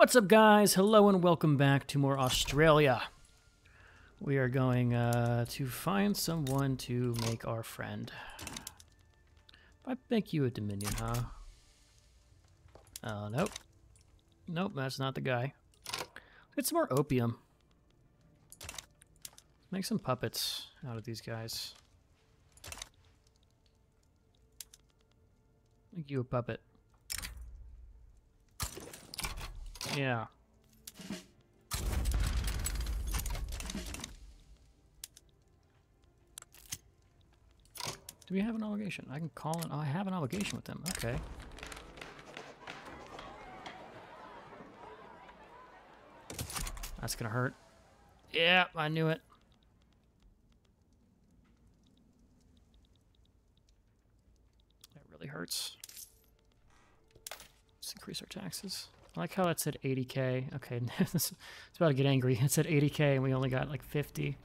What's up, guys? Hello and welcome back to more Australia. We are going to find someone to make our friend. I make you a Dominion, huh? Nope. Nope, that's not the guy. Get some more opium. Make some puppets out of these guys. Make you a puppet. Yeah. Do we have an obligation? I can call it. Oh, I have an obligation with them. Okay. That's gonna hurt. Yeah, I knew it. That really hurts. Let's increase our taxes. I like how that said 80K. Okay, it's about to get angry. It said 80K and we only got like 50.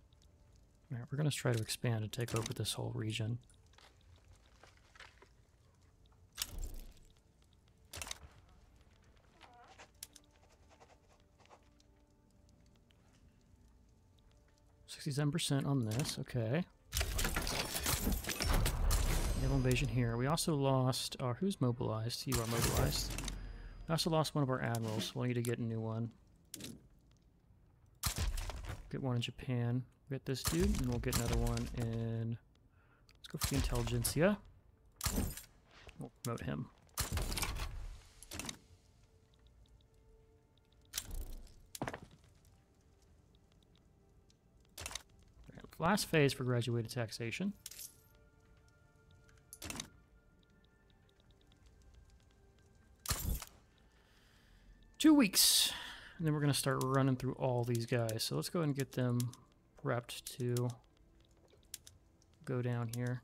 All right, we're going to try to expand and take over this whole region. These 10% on this, okay. Naval invasion here. We also lost our... Who's mobilized? You are mobilized. We also lost one of our admirals. We'll need to get a new one. Get one in Japan. We'll get this dude, and we'll get another one in... Let's go for the intelligentsia. We'll promote him. Last phase for graduated taxation. Two weeks. And then we're going to start running through all these guys. So let's go ahead and get them prepped to go down here.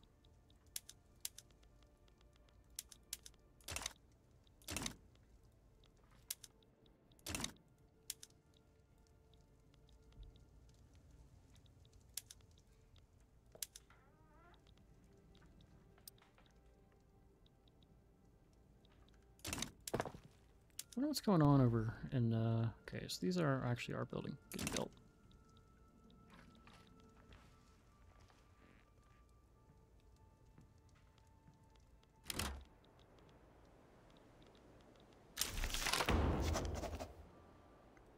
I wonder what's going on over in, okay, so these are actually our building getting built.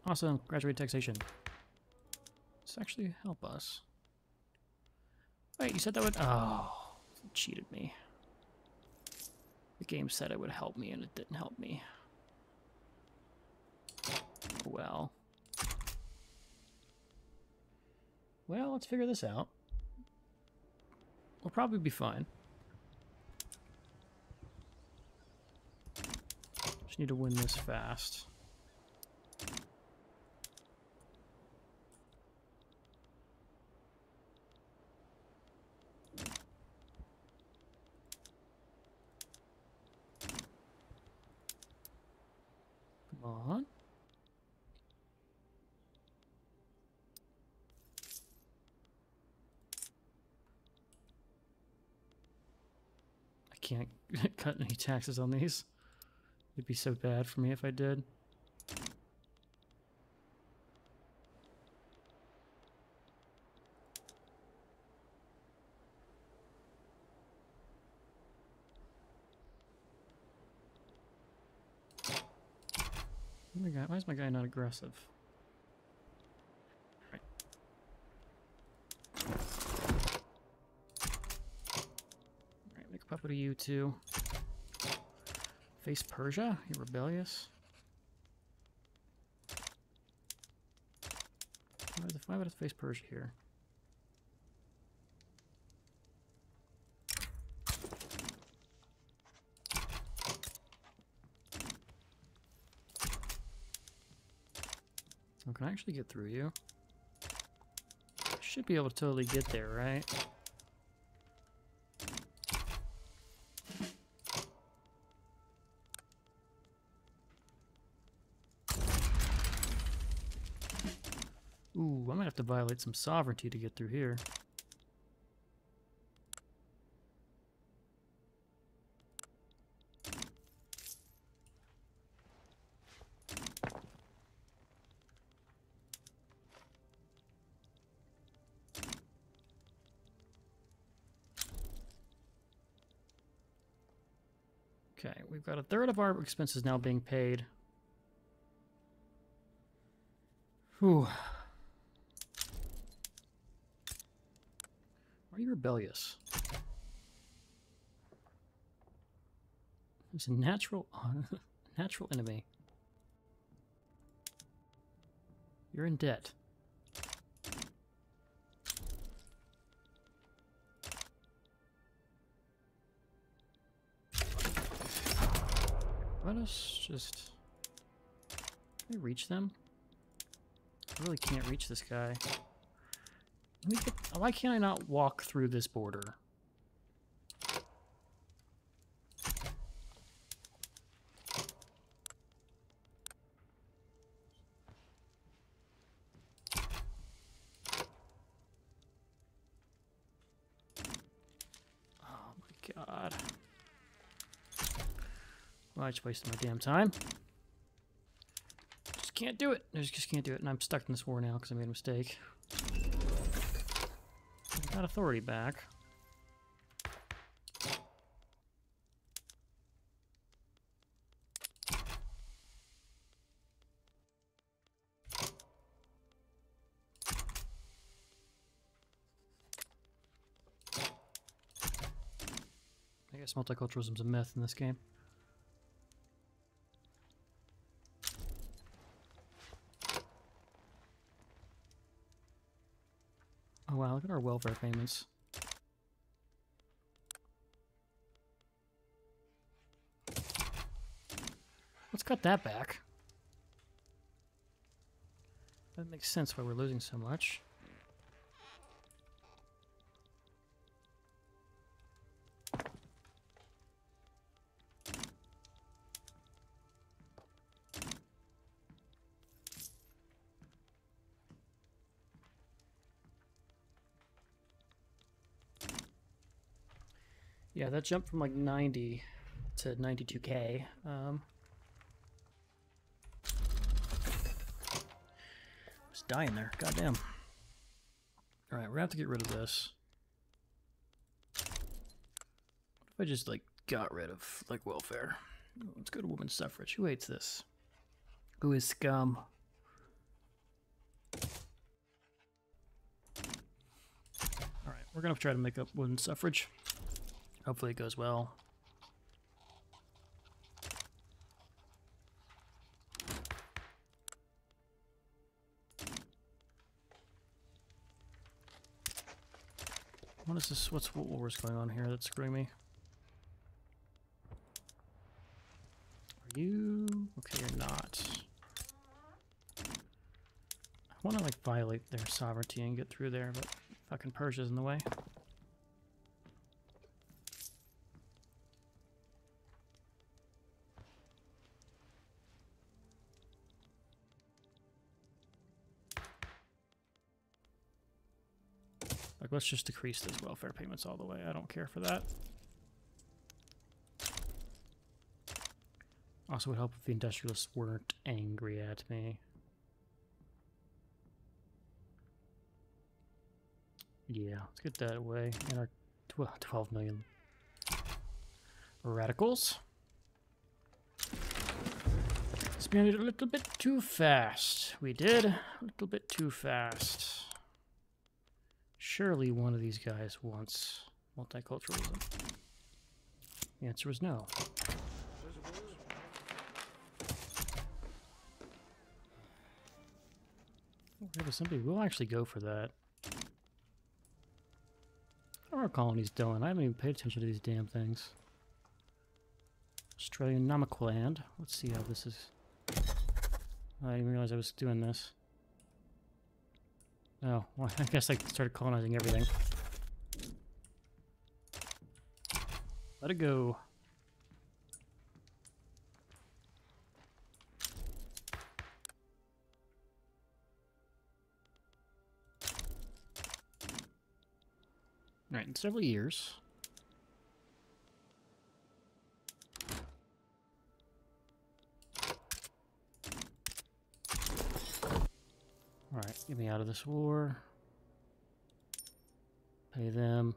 Awesome, graduated taxation. This actually help us. Wait, you said that would, oh, it cheated me. The game said it would help me and it didn't help me. Well, let's figure this out. We'll probably be fine. Just need to win this fast. Can't cut any taxes on these. It'd be so bad for me if I did. Oh my God, why is my guy not aggressive? What are you two? Face Persia? You're rebellious. Why would I face Persia here? Oh, can I actually get through you? I should be able to totally get there, right? Ooh, I might have to violate some sovereignty to get through here. Okay, we've got a third of our expenses now being paid. Whew. Are you rebellious? There's a natural enemy. You're in debt. Let us just... Can I reach them? I really can't reach this guy. Let me get... Why can't I not walk through this border? Oh my god. Well, I just wasted my damn time. Just can't do it. I just can't do it. And I'm stuck in this war now because I made a mistake. Got authority back. I guess multiculturalism's a myth in this game. Oh wow, look at our welfare payments. Let's cut that back. That makes sense why we're losing so much. Yeah, that jumped from like 90 to 92k. Just dying there, goddamn. All right, we're gonna have to get rid of this. What if I just like got rid of like welfare? Let's go to women's suffrage. Who hates this? Who is scum? All right, we're gonna try to make up women's suffrage. Hopefully it goes well. What is this? What war is going on here that's screwing me? Are you... Okay, you're not. I want to like violate their sovereignty and get through there, but fucking Persia's in the way. Let's just decrease those welfare payments all the way. I don't care for that. Also would help if the industrialists weren't angry at me. Yeah, let's get that away. And our 12 million radicals. Spin it a little bit too fast. We did. A little bit too fast. Surely one of these guys wants multiculturalism. The answer was no. Somebody will actually go for that. What are our colonies doing? I haven't even paid attention to these damn things. Australian Namaqualand. Let's see how this is. I didn't realize I was doing this. Oh, well, I guess I started colonizing everything. Let it go. in several years. Alright, get me out of this war. Pay them.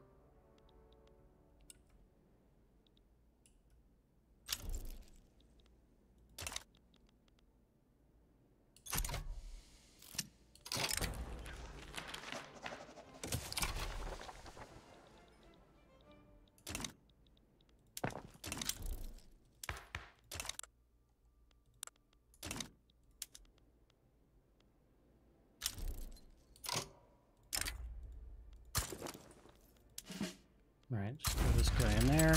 Alright, just put this guy in there.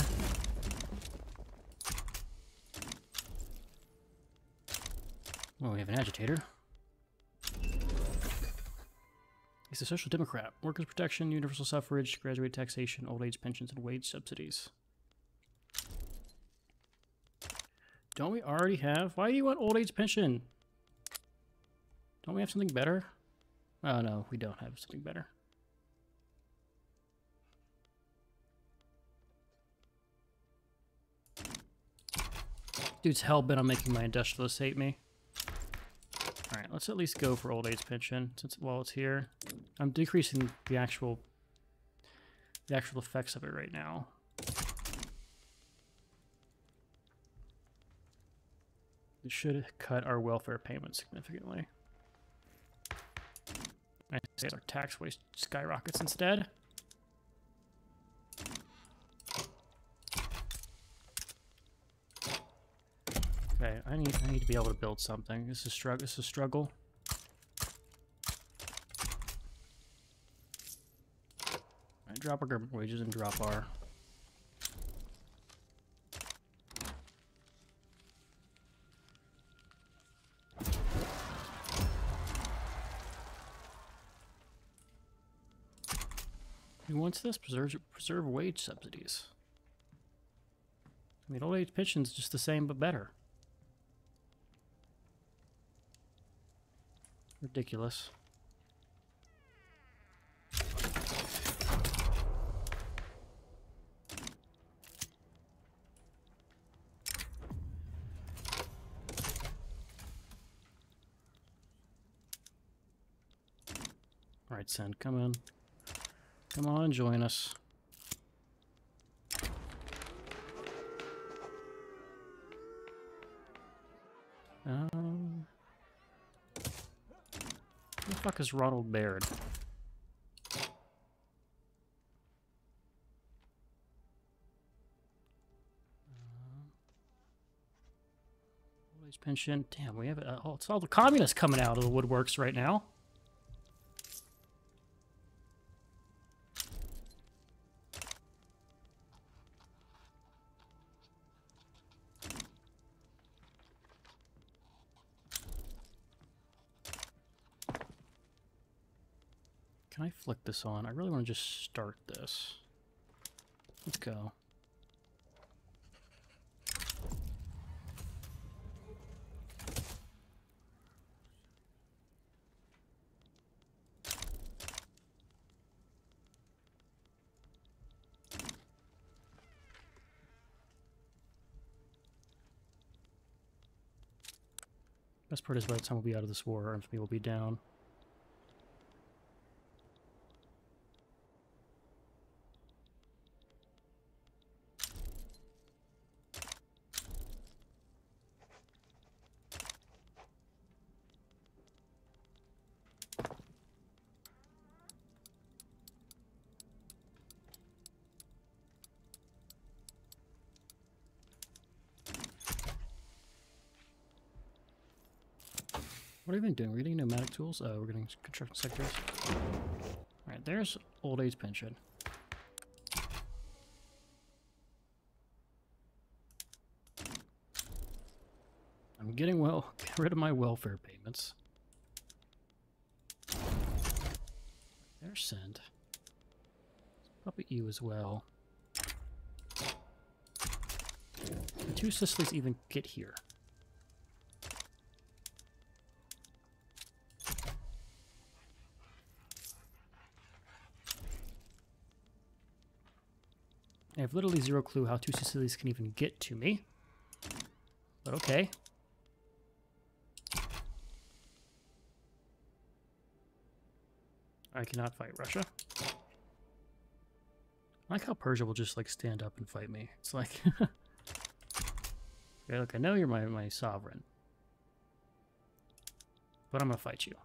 Well, we have an agitator. He's a social democrat. Workers' protection, universal suffrage, graduate taxation, old age pensions, and wage subsidies. Don't we already have... Why do you want old age pension? Don't we have something better? Oh no, we don't have something better. Dude's hell-bent on making my industrialists hate me. Alright, let's at least go for old age pension since while it's here. I'm decreasing the actual effects of it right now. It should cut our welfare payments significantly. I say our tax waste skyrockets instead. Okay, I need to be able to build something. This is a struggle. This is a struggle. All right, drop our government wages and drop our. Who wants this? Preserve wage subsidies. I mean, old age pension's just the same but better. Ridiculous. All right, Sen, come in. Come on and join us. Who the fuck is Ronald Baird? Old age pension. Damn, we have it's all the communists coming out of the woodworks right now. Can I flick this on? I really want to just start this. Let's go. Best part is by the time we'll be out of this war, our infamy will be down. What are we even doing? We're getting nomadic tools? Oh, we're getting construction sectors. Alright, there's old age pension. I'm getting get rid of my welfare payments. They're sent. Puppet you as well. Did two Sicilies even get here? I have literally zero clue how Two Sicilies can even get to me. But okay. I cannot fight Russia. I like how Persia will just like stand up and fight me. It's like, okay, look, I know you're my sovereign, but I'm gonna fight you.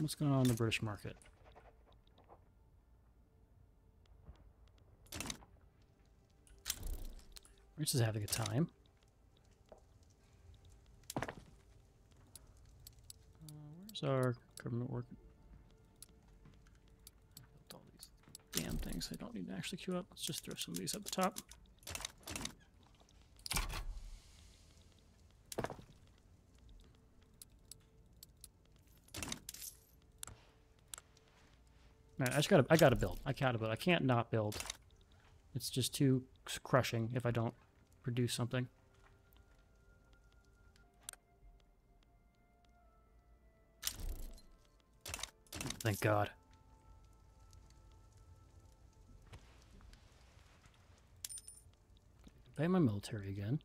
What's going on in the British market? Rich is having a time. Where's our government work? I built all these damn things I don't need to actually queue up. Let's just throw some of these at the top. Man, I gotta build. I gotta build. I can't not build. It's just too crushing if I don't produce something. Thank God. Pay my military again.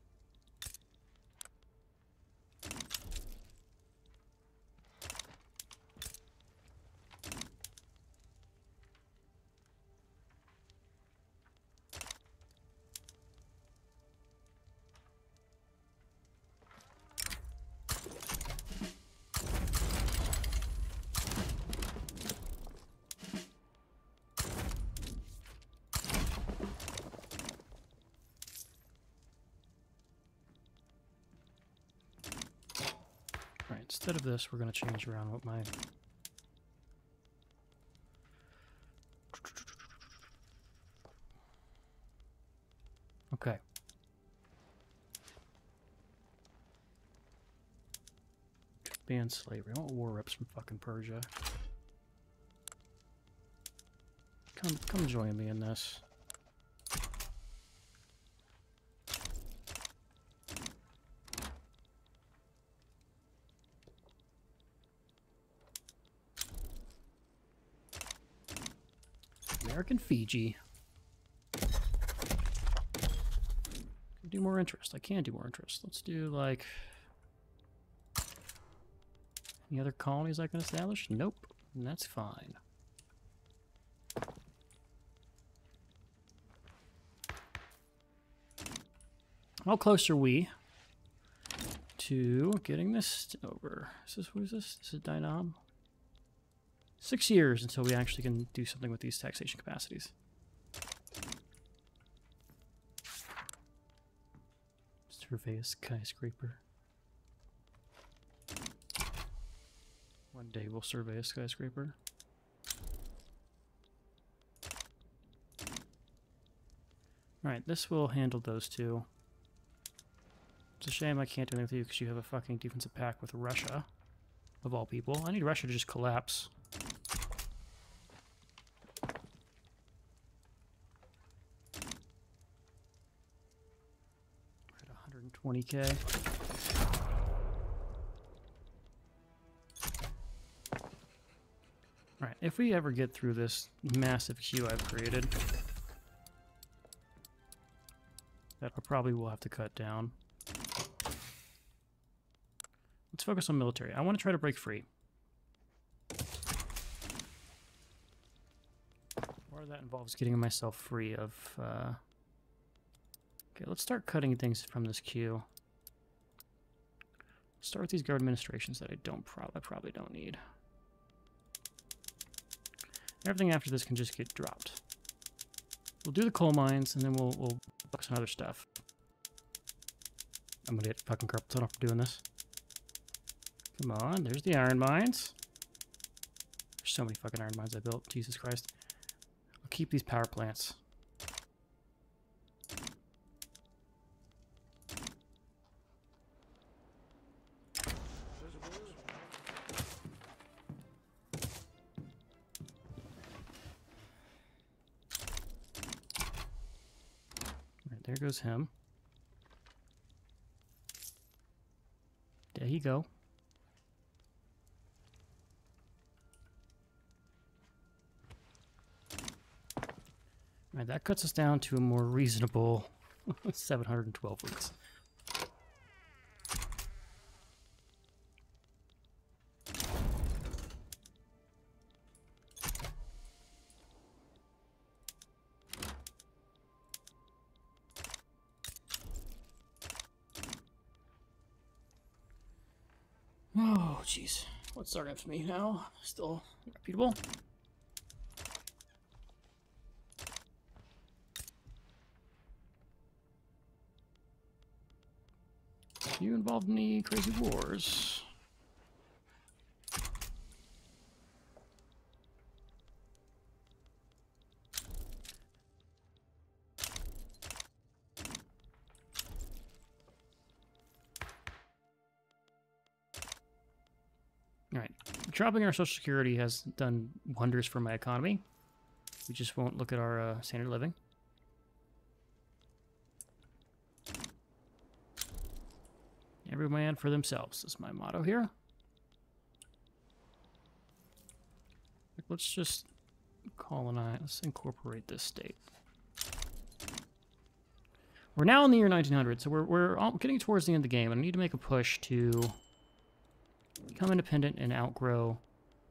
Instead of this, we're going to change around what my... Okay. Ban slavery. I want war reps from fucking Persia. Come join me in this. American Fiji. Do more interest. I can do more interest. Let's do like... Any other colonies I can establish? Nope. And that's fine. How close are we to getting this over? Is this, what is this? Is it Dynam? 6 years until we actually can do something with these taxation capacities. Survey a skyscraper. One day we'll survey a skyscraper. Alright, this will handle those two. It's a shame I can't do anything with you because you have a fucking defensive pact with Russia, of all people. I need Russia to just collapse. We're at 120k. Alright, if we ever get through this massive queue I've created, that I probably will have to cut down. Let's focus on military. I want to try to break free. Part of that involves getting myself free of... Okay, let's start cutting things from this queue. Start with these guard administrations that I probably don't need. Everything after this can just get dropped. We'll do the coal mines, and then we'll focus on other stuff. I'm gonna get fucking carpal tunnel for doing this. Come on, there's the iron mines. There's so many fucking iron mines I built, Jesus Christ. I'll keep these power plants. Goes him. There you go. All right, that cuts us down to a more reasonable 712 weeks. Oh, jeez. What startups me now? Still reputable. You involved in any crazy wars? All right, dropping our Social Security has done wonders for my economy. We just won't look at our standard of living. Every man for themselves is my motto here. Let's just colonize. Let's incorporate this state. We're now in the year 1900, so we're getting towards the end of the game, and I need to make a push to become independent and outgrow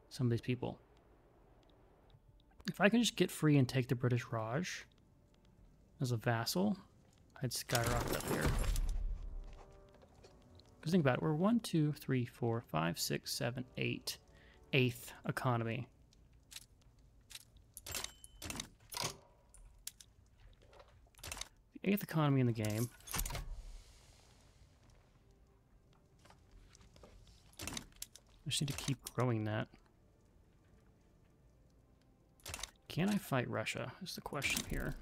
some of these people. If I can just get free and take the British Raj as a vassal, I'd skyrocket up here. Because think about it, we're 1, 2, 3, 4, 5, 6, 7, 8, 8th economy. The 8th economy in the game. I just need to keep growing that. Can I fight Russia is the question here.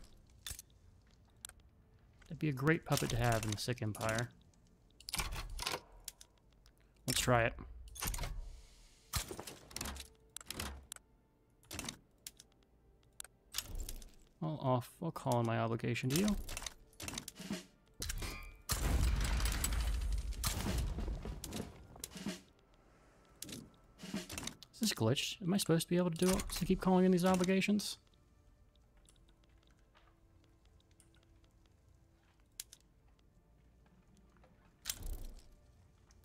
That'd be a great puppet to have in the Sikh Empire. Let's try it. I'll call on my obligation to you. Is this glitched? Am I supposed to be able to do it? To keep calling in these obligations?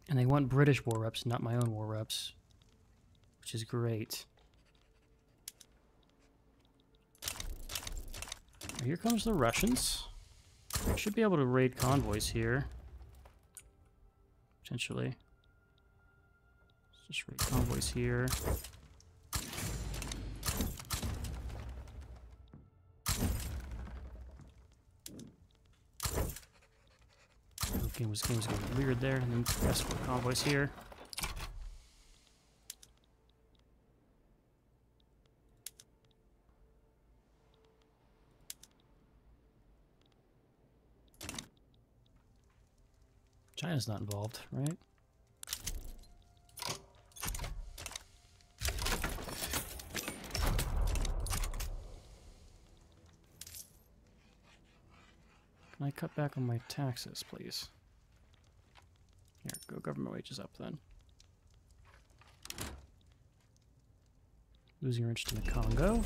And they want British war reps, not my own war reps, which is great. Here comes the Russians. I should be able to raid convoys here, potentially. Let's just raid convoys here. Game's going weird there, and then escort convoys here. China's not involved, right? Can I cut back on my taxes, please? Here, go government wages up then. Losing your interest in the Congo.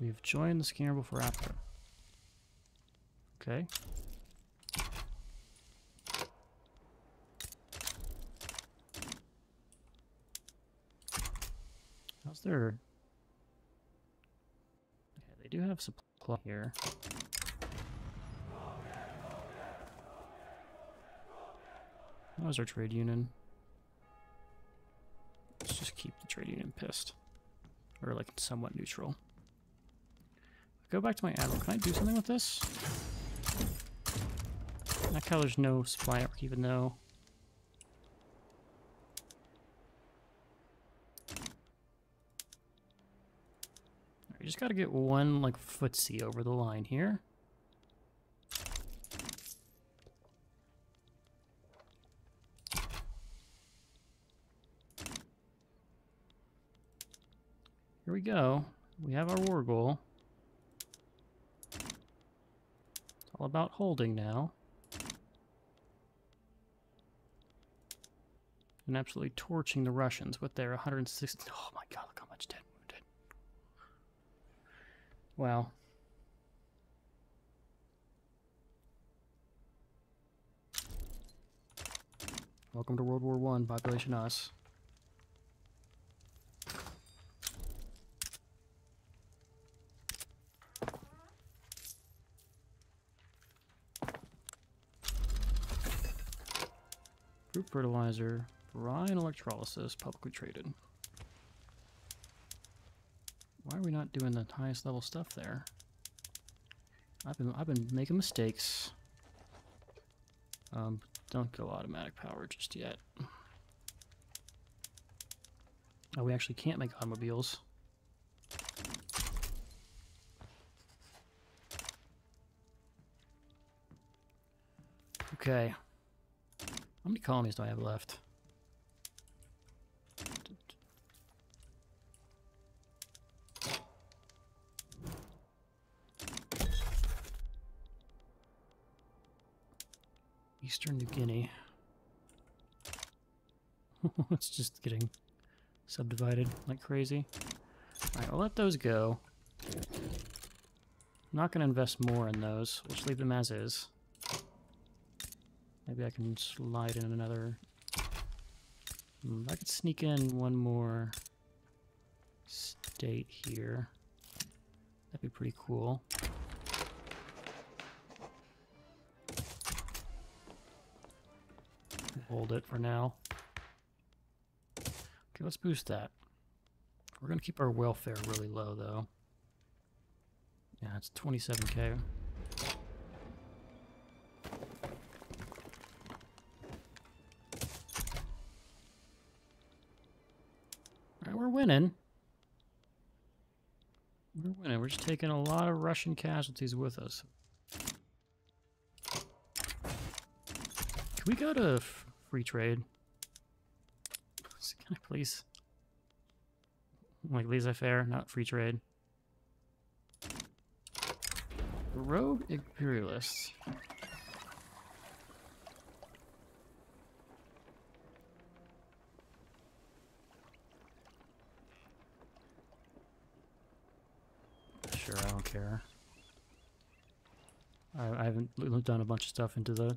We have joined the Scramble for Africa. Okay. How's their... I do have supply here. That was our trade union. Let's just keep the trade union pissed. Or like somewhat neutral. Go back to my admiral. Can I do something with this? Like how there's no supply network even though. You just gotta get one, like, footsie over the line here. Here we go. We have our war goal. It's all about holding now. And absolutely torching the Russians with their 160. Oh my god, look how much dead wounded. Wow. Welcome to World War I, population us. Fruit fertilizer. Brine electrolysis, publicly traded. Why are we not doing the highest level stuff there? I've been making mistakes. Don't go automatic power just yet. Oh, we actually can't make automobiles. Okay. How many colonies do I have left? Eastern New Guinea. It's just getting subdivided like crazy. Alright, I'll let those go. I'm not going to invest more in those. We'll just leave them as is. Maybe I can slide in another... I could sneak in one more state here. That'd be pretty cool. Hold it for now. Okay, let's boost that. We're going to keep our welfare really low, though. Yeah, it's 27k. Alright, we're winning. We're winning. We're just taking a lot of Russian casualties with us. Can we go to... free trade. Can I please? Like laissez-faire, not free trade. Rogue imperialists. Sure, I don't care. I haven't done a bunch of stuff into the...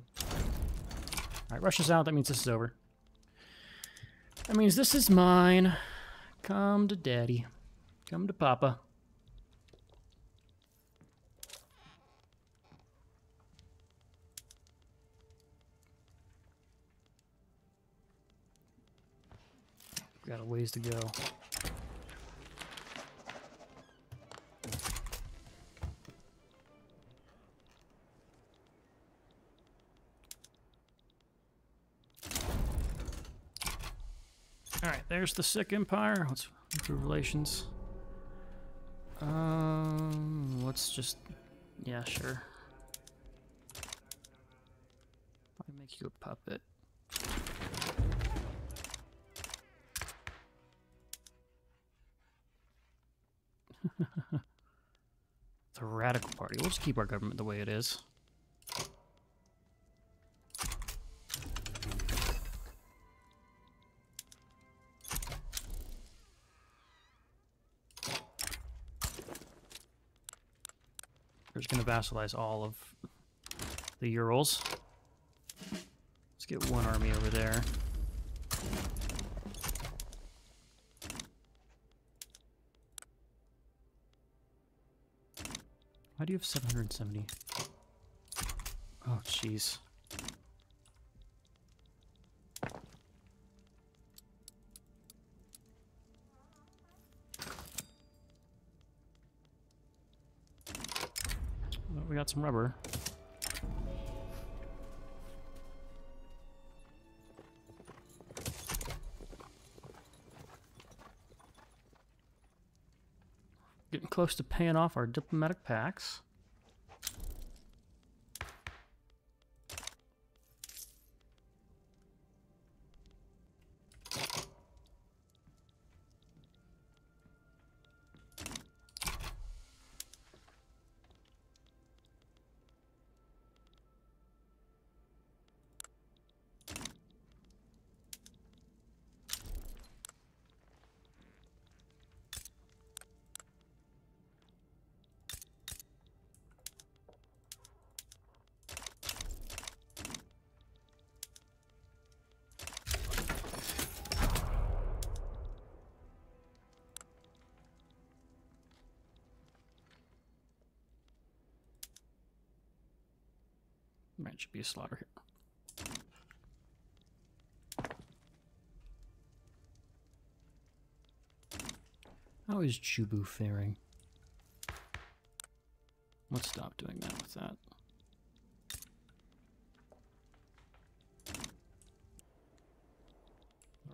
Alright, Russia's out. That means this is over. That means this is mine. Come to daddy. Come to papa. Got a ways to go. There's the sick empire. Let's improve relations. Let's just... yeah, sure. I'll make you a puppet. The radical party. We'll just keep our government the way it is. We're just going to vassalize all of the Urals. Let's get one army over there. Why do you have 770? Oh, jeez. Got some rubber. Getting close to paying off our diplomatic pacts. It should be a slaughter here. How is Chubu faring? Let's stop doing that with that.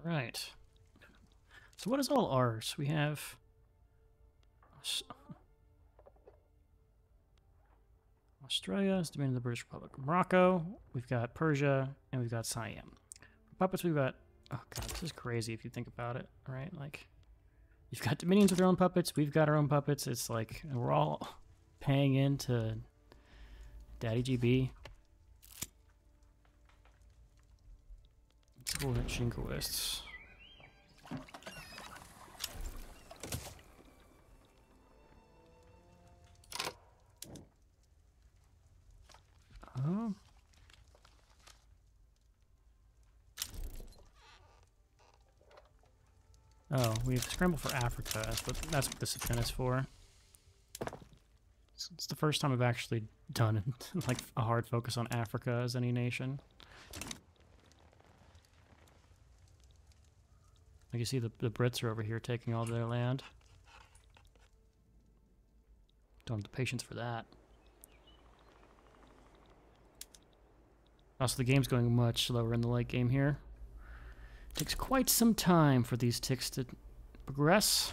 Alright. So what is all ours? We have... Australia is the domain of the British Republic. Morocco, we've got Persia, and we've got Siam. For puppets, we've got... Oh god, this is crazy if you think about it, right? Like... You've got dominions with their own puppets. We've got our own puppets. It's like we're all paying into Daddy GB. Let's go with Jingoists. Oh. Oh, we've scrambled for Africa, but that's what this event is for. It's the first time I've actually done like a hard focus on Africa as any nation. Like you see, the Brits are over here taking all their land. Don't have the patience for that. Also, the game's going much slower in the late game here. Takes quite some time for these ticks to progress.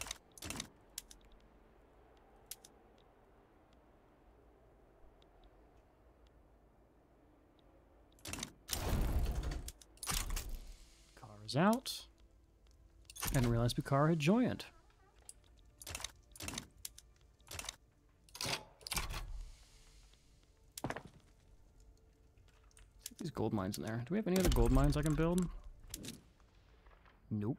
Kara's out. I didn't realize Bukhara had joined. These gold mines in there. Do we have any other gold mines I can build? Nope.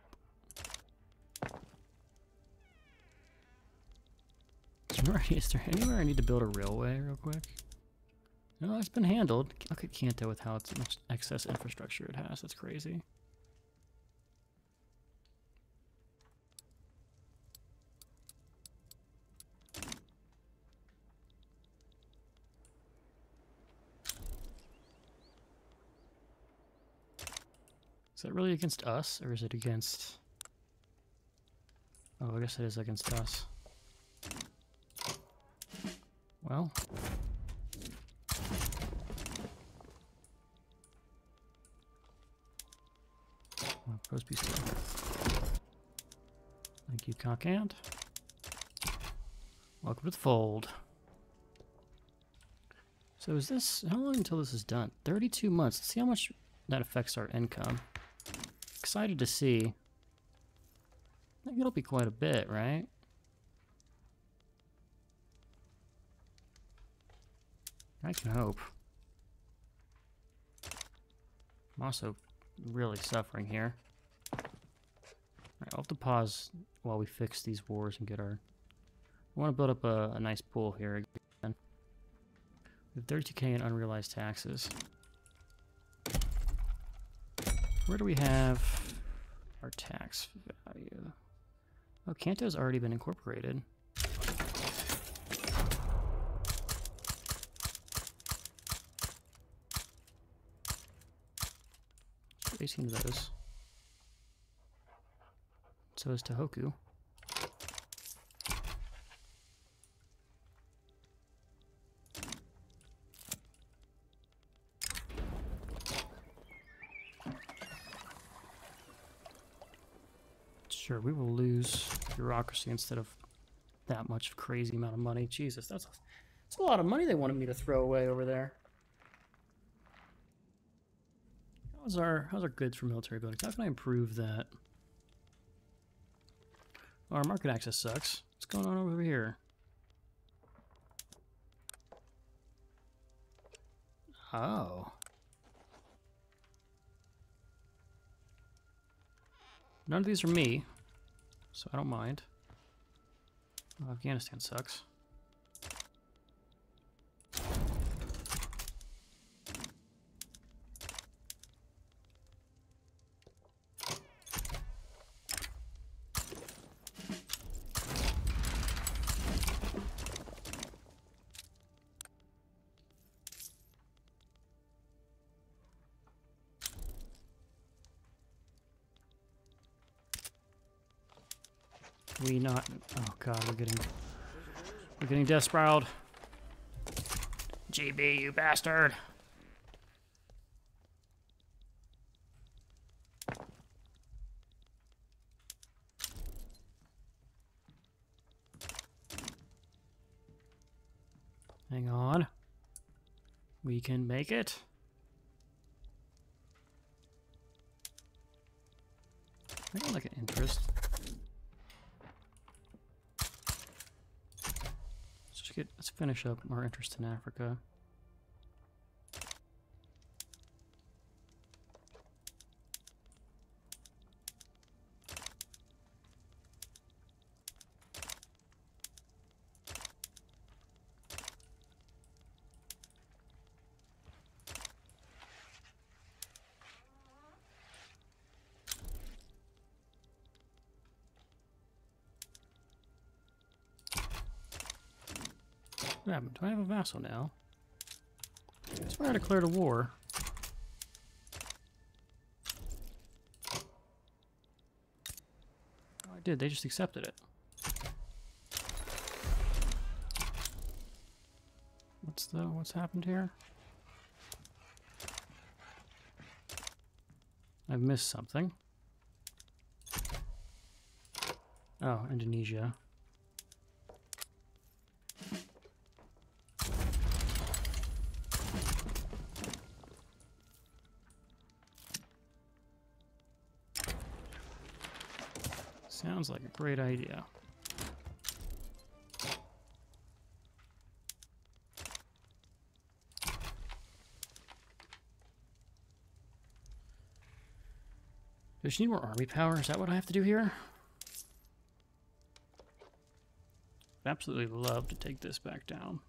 Is there anywhere I need to build a railway real quick? No, it's been handled. Look at Kanto with how it's much excess infrastructure it has. That's crazy. Is that really against us, or is it against... Oh, I guess it is against us. Well... Well, pros be still. Thank you, Cockant. Welcome to the fold. So is this... How long until this is done? 32 months. Let's see how much that affects our income. Excited to see. I think it'll be quite a bit, right? I can hope. I'm also really suffering here. All right, I'll have to pause while we fix these wars and get our... I want to build up a nice pool here again. We have 32k in unrealized taxes. Where do we have our tax value? Oh, Kanto's already been incorporated. So 18 of those. So is Tohoku. Sure, we will lose bureaucracy instead of that much crazy amount of money. Jesus, that's a lot of money they wanted me to throw away over there. How's our goods for military buildings? How can I improve that? Our market access sucks. What's going on over here? Oh. None of these are me, so I don't mind. Well, Afghanistan sucks. we not... Oh god, we're getting death spiraled. GB, you bastard! Hang on. We can make it. I got like an interest. Let's finish up our interest in Africa. What happened? Do I have a vassal now? I swear I declared a war. Oh, I did. They just accepted it. What's happened here? I've missed something. Oh, Indonesia. Sounds like a great idea. Does she need more army power? Is that what I have to do here? I'd absolutely love to take this back down.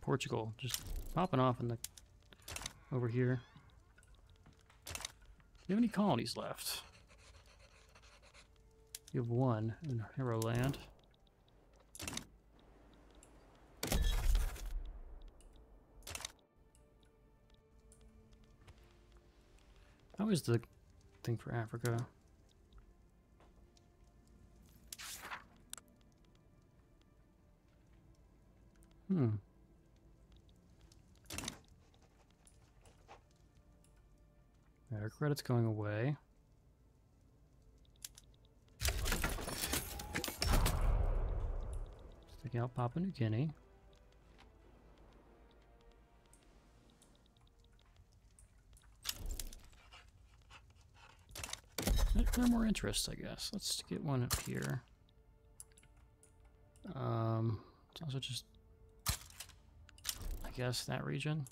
Portugal just popping off in the over here. Do you have any colonies left? You have one in Hero Land. How is the thing for Africa? Our credit's going away. Taking out Papua New Guinea. No more interests, I guess. Let's get one up here. It's also just, I guess, that region.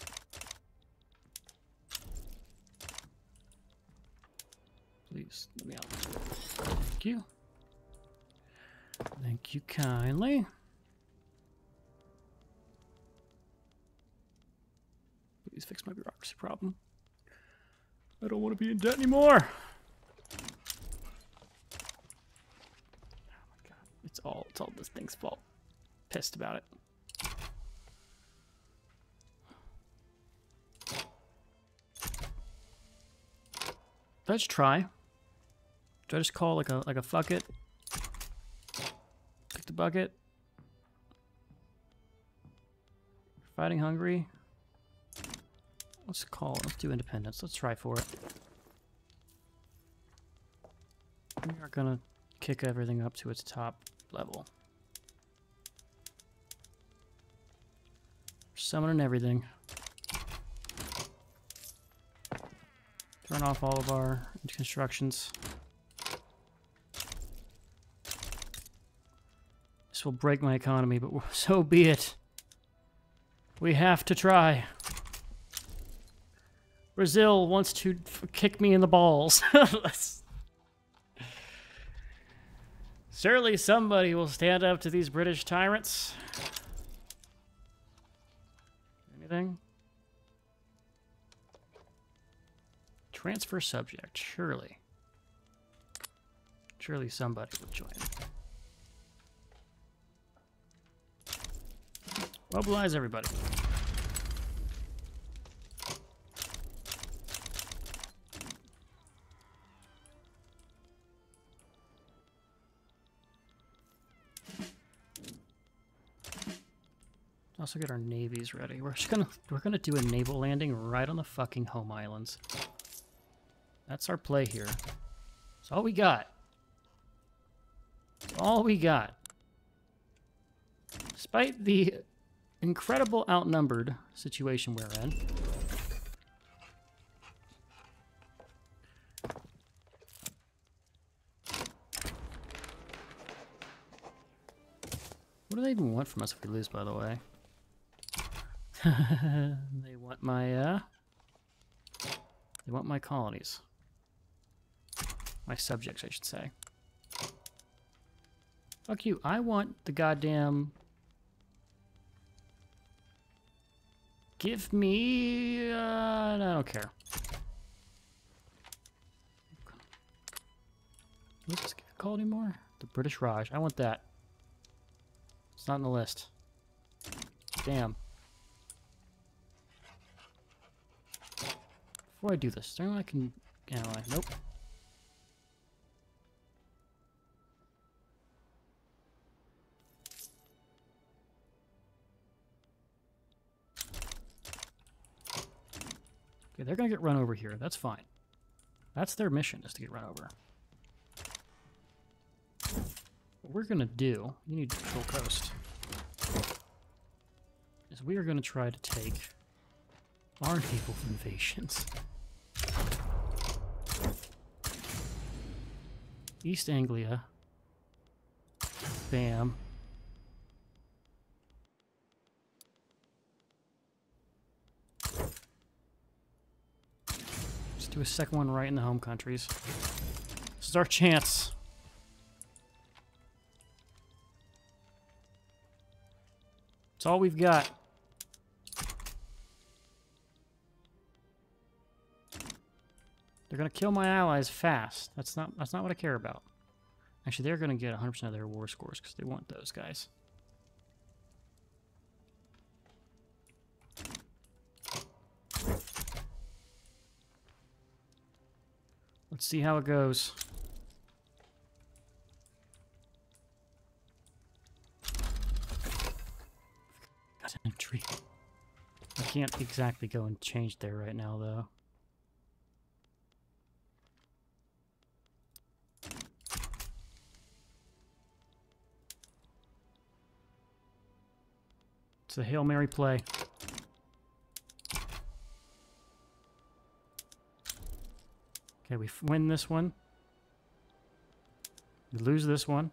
Please, let me out. Thank you. Thank you kindly. Please fix my bureaucracy problem. I don't want to be in debt anymore. Oh my god. It's all this thing's fault. Pissed about it. Let's try. Do I just call like a fuck it? Pick the bucket. Fighting hungry. Let's call. Let's do independence. Let's try for it. We are gonna kick everything up to its top level. Summoning everything. Turn off all of our constructions. This will break my economy, but so be it. We have to try. Brazil wants to kick me in the balls. Surely somebody will stand up to these British tyrants. Anything? Transfer subject. Surely. Surely somebody will join. Mobilize everybody. Also get our navies ready. We're just gonna do a naval landing right on the fucking home islands. That's our play here. That's all we got. That's all we got. Despite the incredible outnumbered situation we're in. What do they even want from us if we lose, by the way? They want my colonies. My subjects, I should say. Fuck you. I want the goddamn... Give me... no, I don't care. What's this called anymore? The British Raj. I want that. It's not in the list. Damn. Before I do this, is there anyone I can ally? Nope. Okay, they're gonna get run over here. That's fine. That's their mission, is to get run over. What we're gonna do, you need to control coast, is we are gonna try to take our naval invasions. East Anglia. Bam. Do a second one right in the home countries. This is our chance. It's all we've got. They're gonna kill my allies fast. That's not what I care about. Actually, they're gonna get 100% of their war scores because they want those guys. Let's see how it goes. Country. I can't exactly go and change there right now, though. It's a Hail Mary play. Okay, we win this one. We lose this one.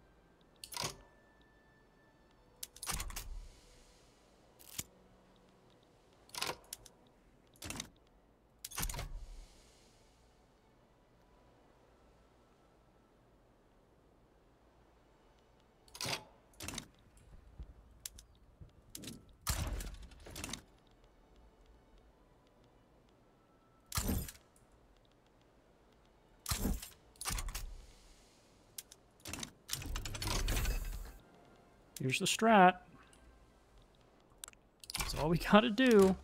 Here's the strat. That's all we gotta do.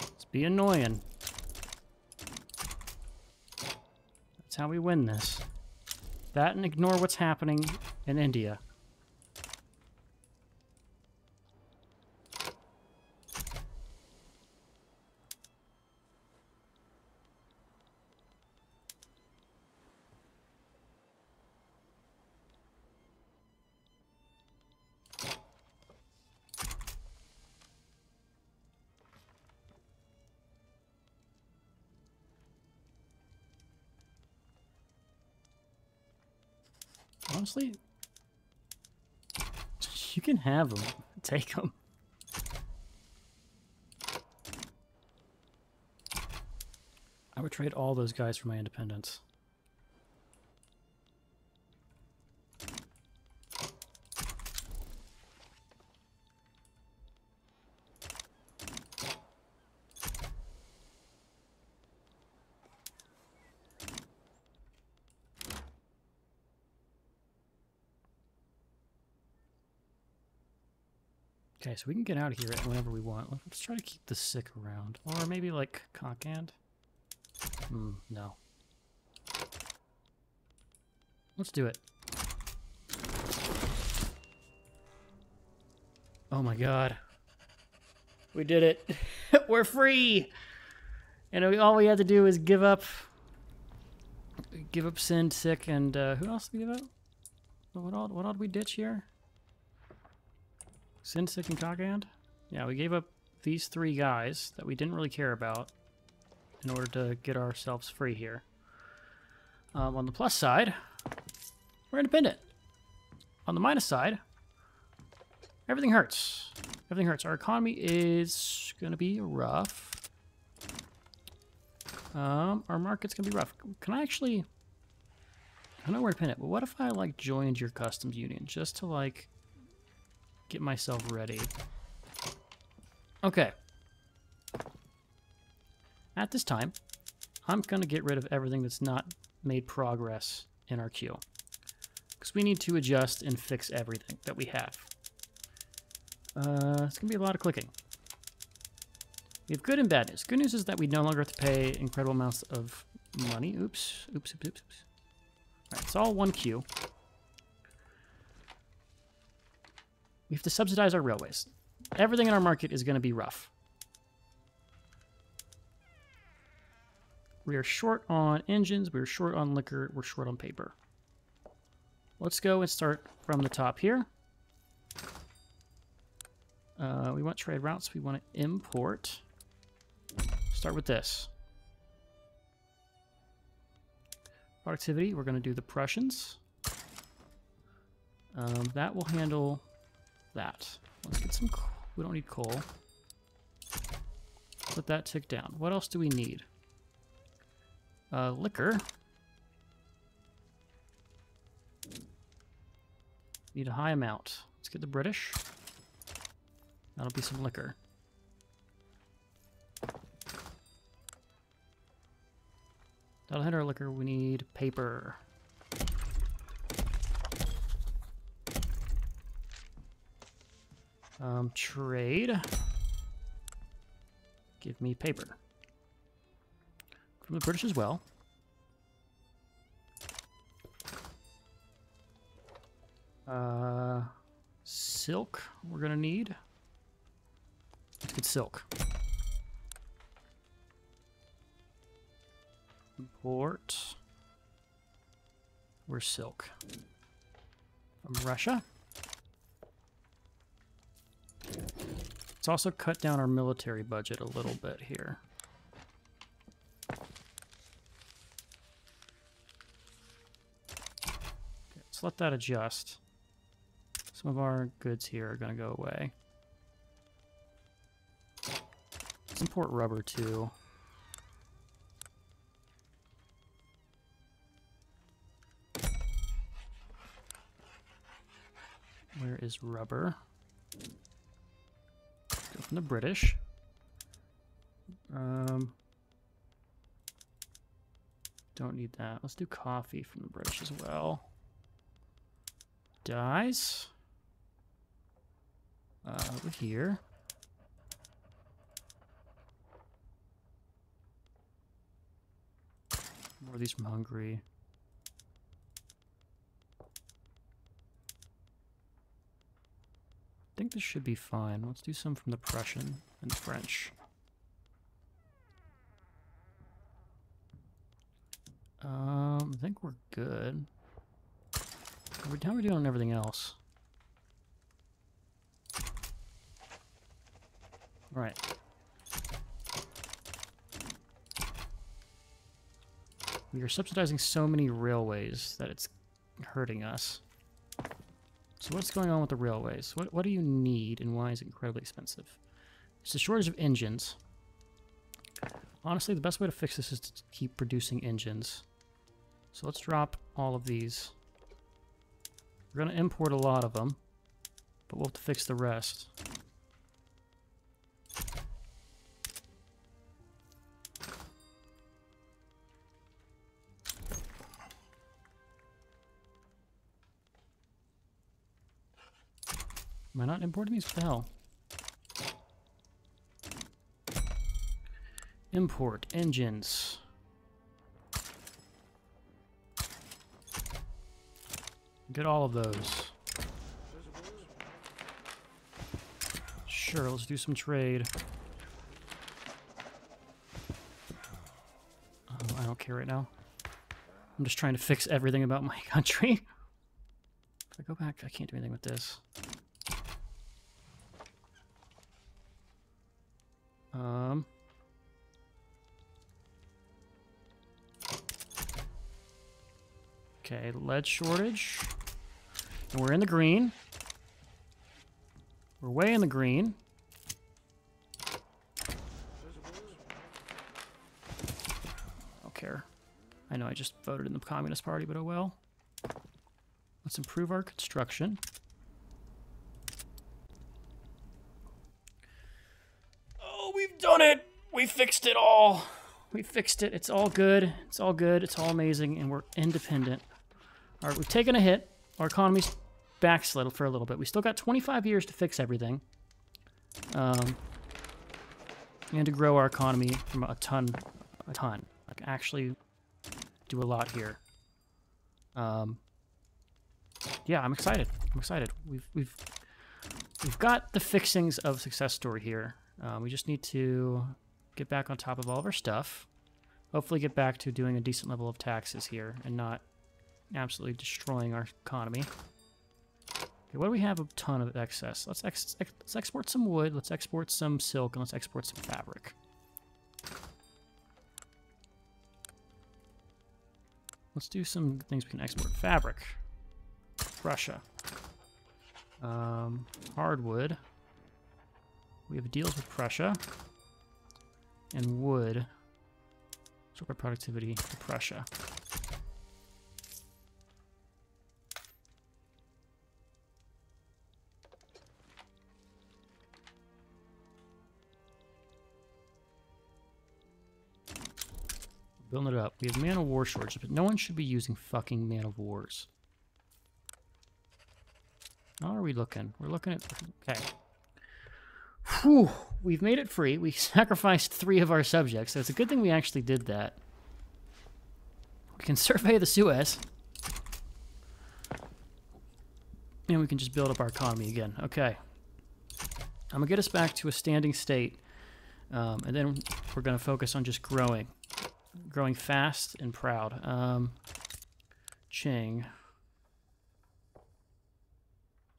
Let's be annoying. That's how we win this. That and ignore what's happening in India. Honestly, you can have them. Take them. I would trade all those guys for my independence. Okay, so we can get out of here whenever we want. Let's try to keep the sick around. Or maybe like cockand? No. Let's do it. Oh my god. We did it. We're free! And all we had to do is give up. Give up Sin, Sick, and who else did we give up? What all did we ditch here? Sin, Sick, and Cockand? Yeah, we gave up these three guys that we didn't really care about in order to get ourselves free here. On the plus side, we're independent. On the minus side, everything hurts. Everything hurts. Our economy is going to be rough. Our market's going to be rough. Can I actually... I know we're independent, but what if I, like, joined your customs union just to, like, get myself ready? Okay. At this time, I'm going to get rid of everything that's not made progress in our queue, because we need to adjust and fix everything that we have. It's going to be a lot of clicking. We have good and bad news. Good news is that we no longer have to pay incredible amounts of money. Oops. All right, it's all one queue. We have to subsidize our railways. Everything in our market is going to be rough. We are short on engines, we're short on liquor, we're short on paper. Let's go and start from the top here. We want trade routes, we want to import. Start with this. Productivity, we're going to do the Prussians. That will handle that. Let's get some coal. We don't need coal. Let that tick down. What else do we need? Liquor. Need a high amount. Let's get the British. That'll be some liquor. That'll hit our liquor. We need paper. Trade. Give me paper. From the British as well. Silk we're gonna need. Let's get silk. Import. Where's silk? From Russia. Let's also cut down our military budget a little bit here. Let that adjust. Some of our goods here are going to go away. Let's import rubber too. Where is rubber? Let's go from the British. Don't need that. Let's do coffee from the British as well. Dyes over here. More of these from Hungary. I think this should be fine. Let's do some from the Prussian and the French. I think we're good. How are we doing on everything else? All right. We are subsidizing so many railways that it's hurting us. So what's going on with the railways? What do you need and why is it incredibly expensive? It's a shortage of engines. Honestly, the best way to fix this is to keep producing engines. So let's drop all of these. We're going to import a lot of them, but we'll have to fix the rest. Am I not importing these? What the hell? Import engines. Get all of those. Sure, let's do some trade. I don't care right now. I'm just trying to fix everything about my country. If I go back, I can't do anything with this. Okay, lead shortage. And we're in the green. We're way in the green. I don't care. I know I just voted in the Communist Party, but oh well. Let's improve our construction. Oh, we've done it! We fixed it all! We fixed it. It's all good. It's all good. It's all amazing, and we're independent. All right, we've taken a hit. Our economy's backslid for a little bit. We still got 25 years to fix everything, and to grow our economy from a ton. Like actually, do a lot here. Yeah, I'm excited. I'm excited. We've got the fixings of success story here. We just need to get back on top of all of our stuff. Hopefully, get back to doing a decent level of taxes here and not absolutely destroying our economy. Okay, what do we have a ton of excess? Let's export some wood, let's export some silk, and let's export some fabric. Let's do some things we can export. Fabric. Russia. Hardwood. We have deals with Prussia. And wood. Sort of productivity to Prussia. Building it up. We have man-of-war shortage, but no one should be using fucking man-of-wars. How are we looking? We're looking at... Okay. Whew! We've made it free. We sacrificed 3 of our subjects, so it's a good thing we actually did that. We can survey the Suez. And we can just build up our economy again. Okay. I'm gonna get us back to a standing state, and then we're gonna focus on just growing. Growing fast and proud. Ching.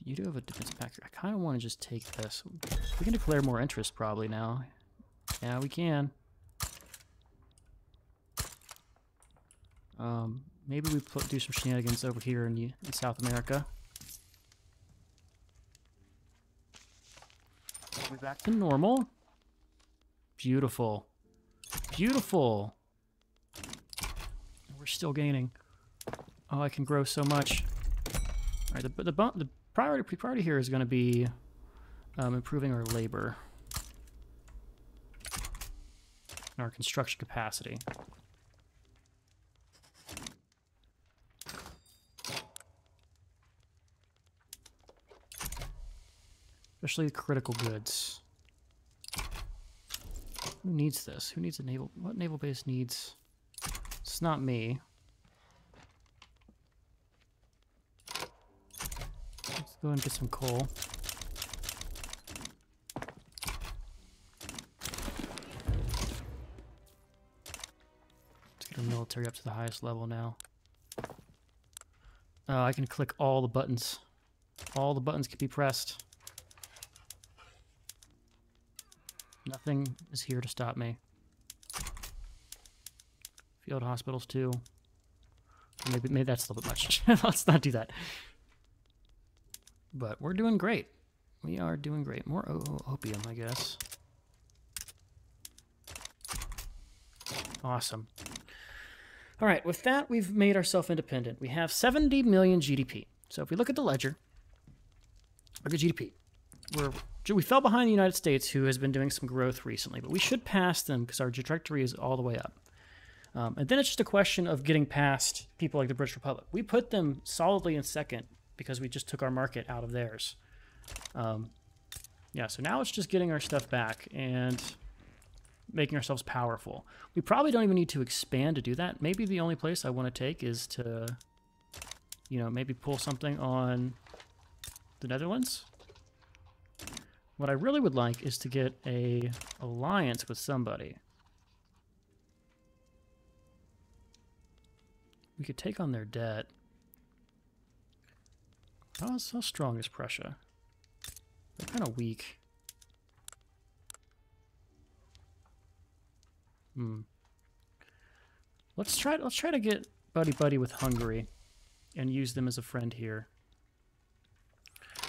You do have a defense factor. I kind of want to just take this. We can declare more interest probably now. Yeah, we can. Maybe we do some shenanigans over here in South America. We're back to normal. Beautiful. Beautiful. We're still gaining. Oh, I can grow so much. All right, the priority here is going to be improving our labor and our construction capacity. Especially critical goods. Who needs this? Who needs a naval? What naval base needs? It's not me. Let's go and get some coal. Let's get our military up to the highest level now. Oh, I can click all the buttons. All the buttons can be pressed. Nothing is here to stop me. Field hospitals too. Maybe that's a little bit much. Let's not do that. But we're doing great. We are doing great. More opium, I guess. Awesome. All right, with that, we've made ourselves independent. We have 70 million GDP. So if we look at the ledger, look at GDP. We fell behind the United States, who has been doing some growth recently, but we should pass them because our trajectory is all the way up. And then it's just a question of getting past people like the British Republic. We put them solidly in second because we just took our market out of theirs. Yeah, so now it's just getting our stuff back, and making ourselves powerful. We probably don't even need to expand to do that. Maybe the only place I want to take is to, you know, maybe pull something on the Netherlands. What I really would like is to get an alliance with somebody. We could take on their debt. How strong is Prussia? They're kind of weak. Let's try to get buddy with Hungary and use them as a friend here.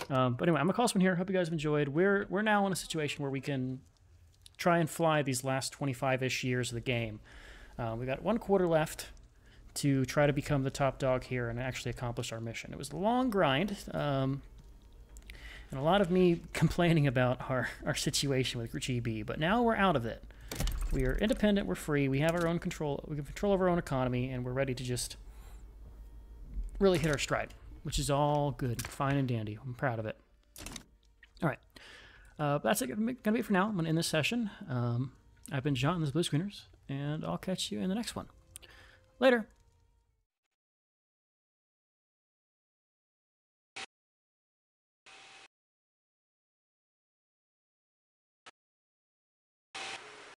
But anyway, I'm gonna call this one here. Hope you guys have enjoyed. We're now in a situation where we can try and fly these last 25-ish years of the game. We got 1 quarter left to try to become the top dog here and actually accomplish our mission. It was a long grind, and a lot of me complaining about our situation with GB, but now we're out of it. We are independent, we're free, we have our own control, we can control over our own economy, and we're ready to just really hit our stride, which is all good, fine and dandy. I'm proud of it. All right, that's going to be it for now. I'm going to end this session. I've been John, this is Blue Screeners, and I'll catch you in the next one. Later.